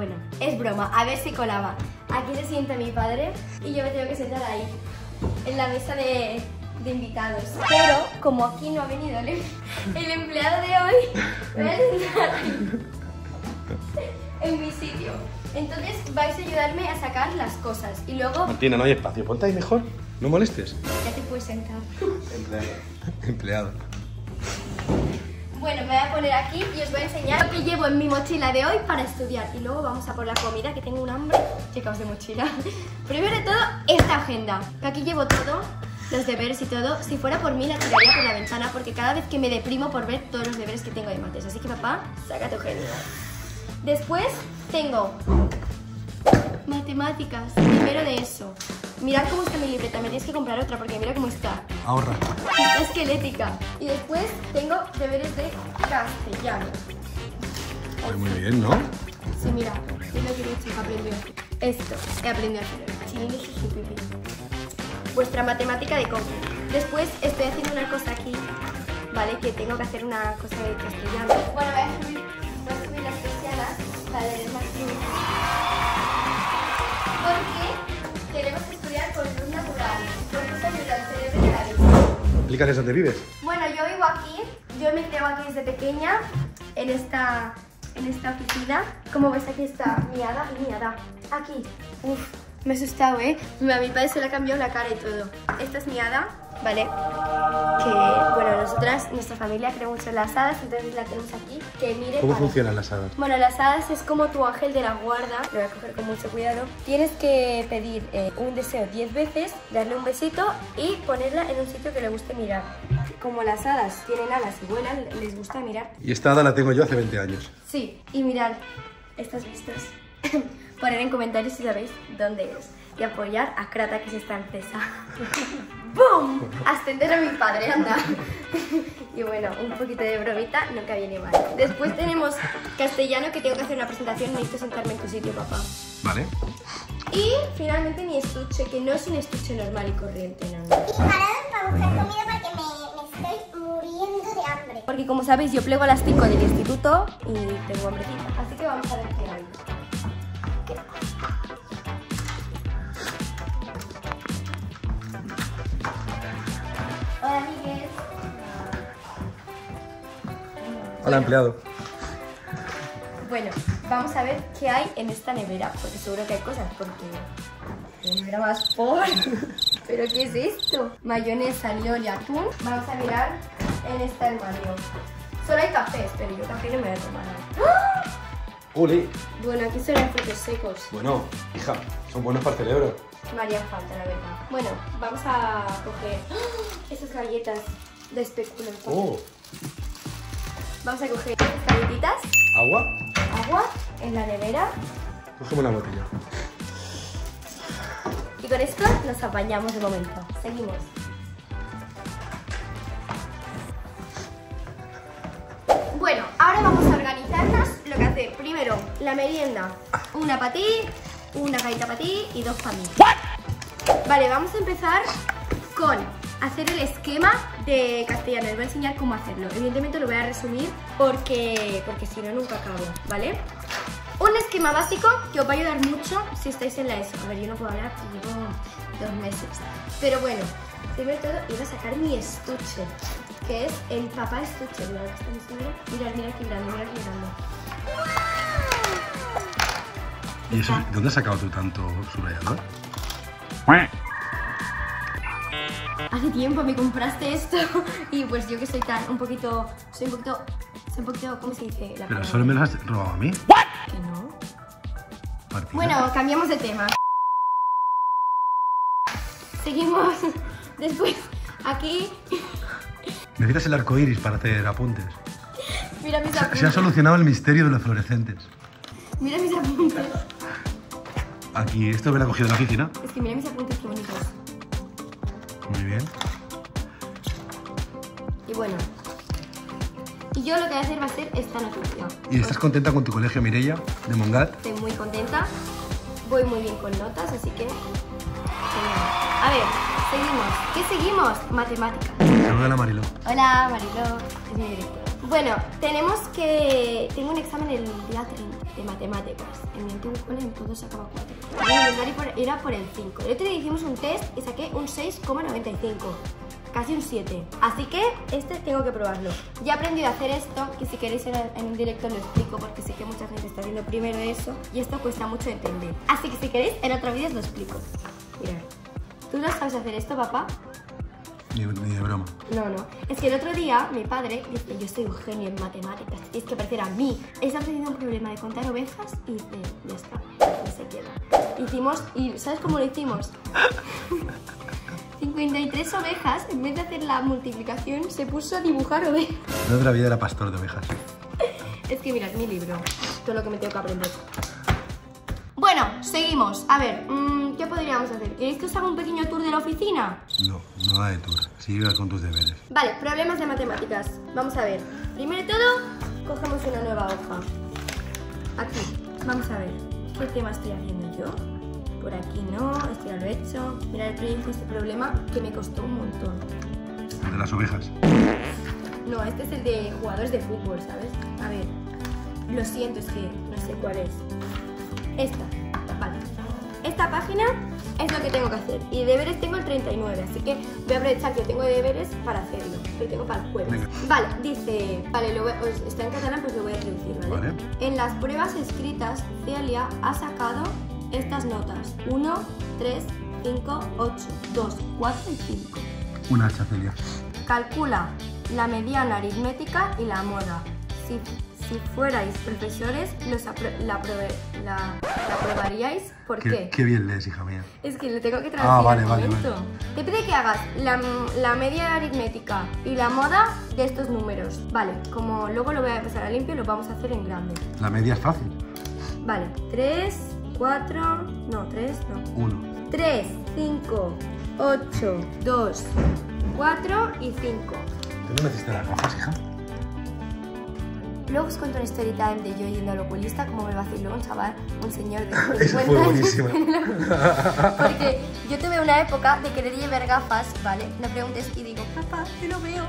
bueno, es broma, a ver si colaba. Aquí se sienta mi padre y yo me tengo que sentar ahí, en la mesa de invitados. Pero, como aquí no ha venido el empleado de hoy, me voy a sentar ahí, en mi sitio. Entonces vais a ayudarme a sacar las cosas y luego... Martina, no hay espacio, ponte ahí mejor, no molestes. Ya te puedes sentar. Empleado. Bueno, me voy a poner aquí y os voy a enseñar lo que llevo en mi mochila de hoy para estudiar. Y luego vamos a por la comida, que tengo un hambre. Chicos de mochila. Primero de todo, esta agenda. Que aquí llevo todo, los deberes y todo. Si fuera por mí, la tiraría por la ventana, porque cada vez que me deprimo por ver todos los deberes que tengo de mates. Así que papá, saca tu genio. Después tengo matemáticas, primero de eso. Mirad cómo está mi libreta, me tienes que comprar otra porque mira cómo está. Ahorra. Está esquelética. Y después tengo deberes de castellano. Pues muy bien, ¿no? Sí, mira, es lo que mi chica aprendió. Esto, he aprendido a hacer. Vuestra matemática de cómo. Después estoy haciendo una cosa aquí, ¿vale? Que tengo que hacer una cosa de castellano. Bueno, voy a subir las persianas para leer más porque queremos estudiar con luz natural, con luz ayuda al cerebro de la vista. ¿Explicas dónde vives? Bueno, yo vivo aquí, yo me quedo aquí desde pequeña, en esta oficina. Como ves, aquí está mi hada y mi hada. Aquí, uff, me he asustado, ¿eh? A mi padre se le ha cambiado la cara y todo. Esta es mi hada, ¿vale? Que, bueno, nosotras, nuestra familia cree mucho en las hadas, entonces la tenemos aquí. Que mire. ¿Cómo funcionan las hadas? Bueno, las hadas es como tu ángel de la guarda. Lo voy a coger con mucho cuidado. Tienes que pedir un deseo 10 veces, darle un besito y ponerla en un sitio que le guste mirar. Como las hadas tienen alas y vuelan, les gusta mirar. Y esta hada la tengo yo hace 20 años. Sí, y mirad estas vistas. Poner en comentarios si sabéis dónde es. Y apoyar a Krata, que es esta empresa. ¡Bum! Ascender a mi padre, anda. Y bueno, un poquito de bromita nunca viene mal. Después tenemos castellano, que tengo que hacer una presentación. Necesito sentarme en tu sitio, papá. Vale. Y finalmente mi estuche, que no es un estuche normal y corriente. No. Y parados para buscar comida porque me estoy muriendo de hambre. Porque como sabéis, yo plego a las 5 del instituto y tengo hambrecita. Así que vamos a ver qué hay. Hola, empleado. Bueno, vamos a ver qué hay en esta nevera, porque seguro que hay cosas, porque... nevera más pobre. ¿Pero qué es esto? Mayonesa, alioli, atún. Vamos a mirar en este armario. Solo hay cafés, pero yo café no me voy a tomar. ¡Ah! ¡Uli! Bueno, aquí son los frutos secos. Bueno, hija, son buenos para el cerebro. Me haría falta, la verdad. Bueno, vamos a coger estas galletas de especula. ¡Oh! Vamos a coger estas galletitas. ¿Agua? Agua en la nevera. Cogemos una botella. Y con esto nos apañamos de momento. Seguimos. Bueno, ahora vamos a organizarnos lo que hacer. Primero, la merienda. Una para ti, una galleta para ti y dos para mí. Vale, vamos a empezar con... hacer el esquema de castellano. Les voy a enseñar cómo hacerlo. Evidentemente lo voy a resumir porque si no nunca acabo, ¿vale? Un esquema básico que os va a ayudar mucho si estáis en la ESO. A ver, yo no puedo hablar porque llevo 2 meses. Pero bueno, primero de todo iba a sacar mi estuche, que es el papá estuche. Mirad, mirad aquí grande, mirad aquí grande. ¡Wow! ¿Y eso, dónde has sacado tú tanto subrayador? Hace tiempo me compraste esto y pues yo que soy tan un poquito, ¿cómo se dice? Pero solo me lo has robado a mí. ¿Qué no? Martina. Bueno, cambiamos de tema. Seguimos. Después, aquí. Necesitas el arco iris para hacer apuntes. Mira mis apuntes. Se ha solucionado el misterio de los fluorescentes. Mira mis apuntes. Aquí, esto me lo ha cogido en la oficina. Es que mira mis apuntes, qué bonitos. Muy bien. Y bueno, y yo lo que voy a hacer va a ser esta noticia. ¿Y estás contenta con tu colegio, Mireia de Mongat? Estoy muy contenta, voy muy bien con notas, así que... A ver, seguimos. ¿Qué seguimos? Matemáticas. Saluda a la Mariló. Hola, Mariló. Es mi directora. Bueno, tengo un examen el día 30 de matemáticas. En mi antiguo colegio en todo sacaba 4. Era por el 5. El otro día hicimos un test y saqué un 6,95. Casi un 7. Así que este tengo que probarlo. Ya he aprendido a hacer esto, que si queréis en un directo lo explico, porque sé que mucha gente está viendo primero eso y esto cuesta mucho de entender. Así que si queréis en otro vídeo os lo explico. Mirad. ¿Tú no sabes hacer esto, papá? Ni de broma. No. Es que el otro día mi padre dice, yo soy un genio en matemáticas, tienes que parecer a mí. Estás teniendo un problema de contar ovejas y dice, ya está, no se queda. Hicimos, y ¿sabes cómo lo hicimos? 53 ovejas, en vez de hacer la multiplicación, se puso a dibujar ovejas. En otra vida era pastor de ovejas. Es que mirad mi libro, todo lo que me tengo que aprender. Bueno, seguimos. A ver, ¿qué podríamos hacer? ¿Queréis que os haga un pequeño tour de la oficina? No, no da de tour. Sigue con tus deberes. Vale, problemas de matemáticas. Vamos a ver. Primero de todo, cogemos una nueva hoja. Aquí. Vamos a ver. ¿Qué tema estoy haciendo yo? Por aquí no, esto ya lo he hecho. Mirad, el proyecto, este problema que me costó un montón. ¿El de las ovejas? No, este es el de jugadores de fútbol, ¿sabes? A ver. Lo siento, es que no sé cuál es. Esta, vale. Esta página es lo que tengo que hacer. Y deberes tengo el 39, así que voy a aprovechar que tengo deberes para hacerlo. Lo tengo para el jueves. Venga. Vale, dice... Vale, está en catalán, pues lo voy a traducir, ¿vale? En las pruebas escritas, Celia ha sacado estas notas. 1, 3, 5, 8, 2, 4 y 5. Una hacha, Celia. Calcula la mediana aritmética y la moda. Sí. Si fuerais profesores, la aprobaríais. ¿Por qué? Qué bien lees, hija mía. Es que lo tengo que traducir. Ah, vale. Te pide que hagas la media aritmética y la moda de estos números. Vale, como luego lo voy a pasar a limpio, lo vamos a hacer en grande. La media es fácil. Vale, 3, 5, 8, 2, 4 y 5. ¿Tú no me hiciste las gafas, hija? Luego os cuento una story time de yo yendo al oculista, como me vaciló un chaval, un señor de 50 años. Porque yo tuve una época de querer llevar gafas, ¿vale? No preguntes y digo, papá, yo no veo.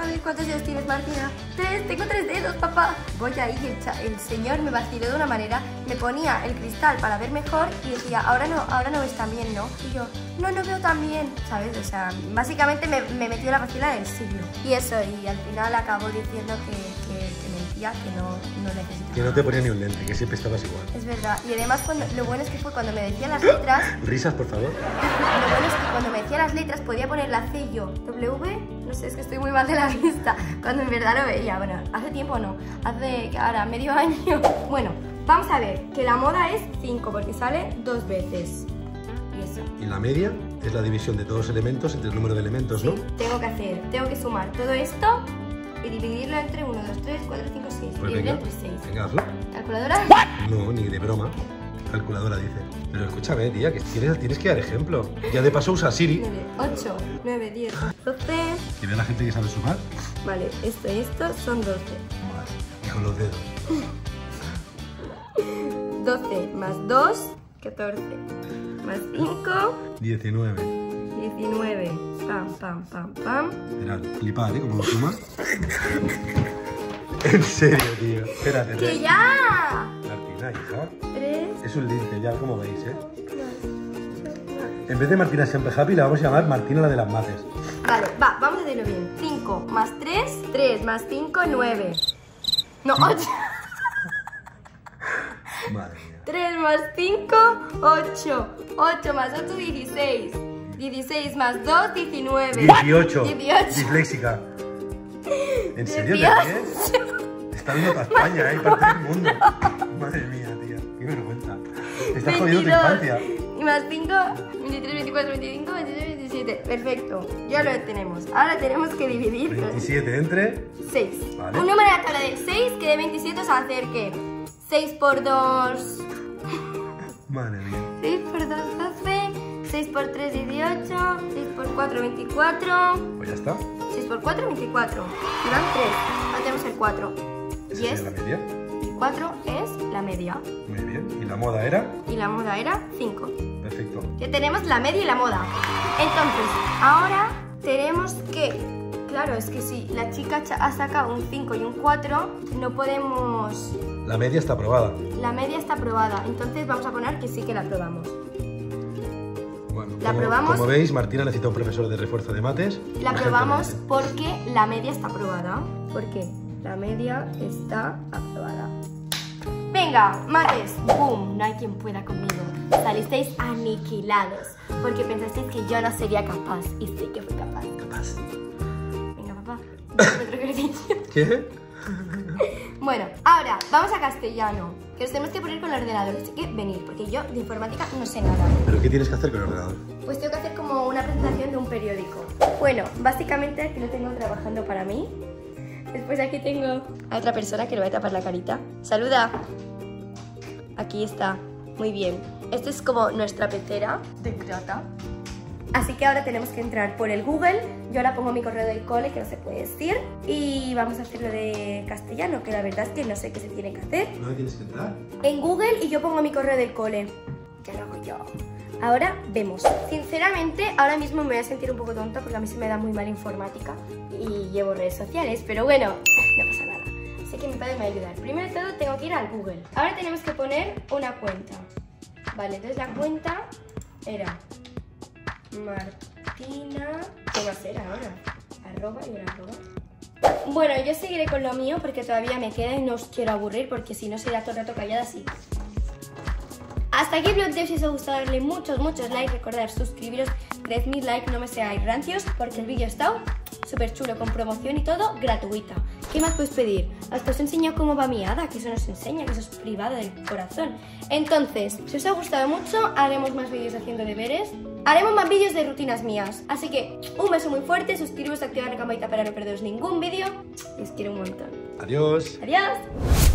A ver, ¿cuántos dedos tienes, Martina? 3, tengo 3 dedos, papá. Voy ahí y el señor me vaciló de una manera, me ponía el cristal para ver mejor y decía, ahora no ves tan bien, ¿no? Y yo, no veo tan bien, ¿sabes? O sea, básicamente me metió la vacila del siglo. Y eso, y al final acabó diciendo que ya que no necesitaba. Que no te ponía ni un lente, que siempre estabas igual. Es verdad. Y además, lo bueno es que fue cuando me decía las letras... Risas, por favor. Lo bueno es que cuando me decía las letras podía poner la C y yo. W, no sé, es que estoy muy mal de la vista. Cuando en verdad lo veía. Bueno, hace tiempo no. Hace, ahora, medio año. Bueno, vamos a ver. Que la moda es 5, porque sale 2 veces. Y eso. ¿Y la media? Es la división de todos los elementos entre el número de elementos, sí, ¿no? Tengo que sumar todo esto... Y dividirlo entre 1, 2, 3, 4, 5, 6. Pues dividirlo entre 6. Venga, hazlo. ¿Calculadora? No, ni de broma. Calculadora, dice. Pero escúchame, tía, que tienes que dar ejemplo. Ya de paso usa Siri. 9, 8, 9, 10, 12. Que vea la gente que sabe sumar. Vale, esto y esto son 12. Vale, y con los dedos. 12 más 2, 14. Más 5, 19. 19, pam, pam, pam, pam. Espera, flipad, ¿eh? Como lo sumas. En serio, tío. Espérate. ¡Que ya! Martina, hija. 3. Es un lince, ya, como veis, ¿eh? 4, en vez de Martina siempre happy, la vamos a llamar Martina la de las mates. Vale, va, vamos a hacerlo bien. 5 más 3, 3 más 5, 9. No, 8. Madre mía. 3 más 5, 8. 8 más 8, 16. 16 más 2, 19. 18. Disléxica. ¿En serio? Está viendo para España, ¿eh? Para todo el mundo. Madre mía, tía. Qué vergüenza. Te estás jodiendo tu infancia. Y más 5, 23, 24, 25, 26, 27. Perfecto. Ya lo tenemos. Ahora tenemos que dividir. 27 entre... 6. Vale. Un número de la tabla de 6 que de 27 os acerque. 6 por 2... Madre mía. 6 por 2, 12... 6 por 3, 18, 6 por 4, 24. Pues ya está. 6 por 4, 24. Y van 3. Ahora tenemos el 4. ¿Esa es la media? El 4 es la media. Muy bien. ¿Y la moda era? Y la moda era 5. Perfecto. Ya tenemos la media y la moda. Entonces, ahora tenemos que Claro, es que si la chica ha sacado un 5 y un 4, no podemos... La media está aprobada. La media está aprobada, entonces vamos a poner que sí que la aprobamos. Bueno, la aprobamos. Como veis, Martina necesita un profesor de refuerzo de mates. La aprobamos porque la media está aprobada. ¿Por qué? La media está aprobada. Venga, mates, boom, no hay quien pueda conmigo. Salisteis aniquilados, porque pensasteis que yo no sería capaz, y sí que fui capaz. Capaz. Venga, papá, ¿qué? Bueno, ahora vamos a castellano, que nos tenemos que poner con el ordenador, así que venid, porque yo de informática no sé nada. ¿Pero qué tienes que hacer con el ordenador? Pues tengo que hacer como una presentación de un periódico. Bueno, básicamente aquí lo tengo trabajando para mí. Después aquí tengo a otra persona que le voy a tapar la carita. ¡Saluda! Aquí está. Muy bien. Esta es como nuestra pecera de croata. Así que ahora tenemos que entrar por el Google. Yo ahora pongo mi correo del cole, que no se puede decir. Y vamos a hacer lo de castellano, que la verdad es que no sé qué se tiene que hacer. ¿No tienes que entrar? En Google y yo pongo mi correo del cole. Ya lo hago yo. Ahora vemos. Sinceramente, ahora mismo me voy a sentir un poco tonta porque a mí se me da muy mal informática y llevo redes sociales, pero bueno, no pasa nada. Así que mi padre me va a ayudar. Primero de todo tengo que ir al Google. Ahora tenemos que poner una cuenta. Vale, entonces la cuenta era Martina... ¿Qué va a ser ahora? Arroba y una arroba. Bueno, yo seguiré con lo mío porque todavía me queda y no os quiero aburrir porque si no sería todo el rato callada así. Hasta aquí el vlog de hoy, si os ha gustado darle muchos likes, recordad suscribiros, 3000 likes, no me seáis rancios, porque el vídeo ha estado súper chulo, con promoción y todo, gratuita. ¿Qué más podéis pedir? Os he enseñado cómo va mi hada, que eso nos enseña, que eso es privado del corazón. Entonces, si os ha gustado mucho, haremos más vídeos haciendo deberes, haremos más vídeos de rutinas mías. Así que, un beso muy fuerte, suscribiros, activad la campanita para no perderos ningún vídeo, y os quiero un montón. Adiós. Adiós.